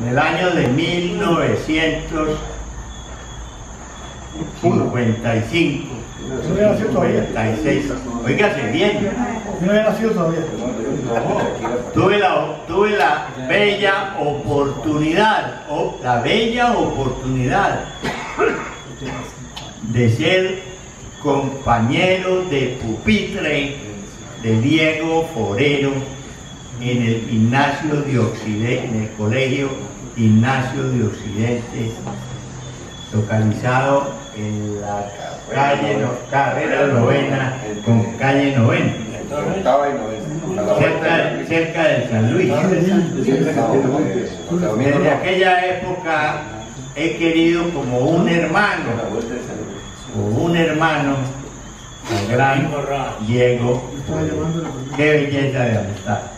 En el año de 1955, 56, oígase bien. No había nacido todavía. Tuve la bella oportunidad, de ser compañero de pupitre de Diego Forero en el Gimnasio de Occidente, en el colegio Ignacio de Occidente, localizado en la carrera novena, con calle novena, cerca de San Luis. Desde aquella época he querido como un hermano, al gran Diego. Qué belleza de amistad.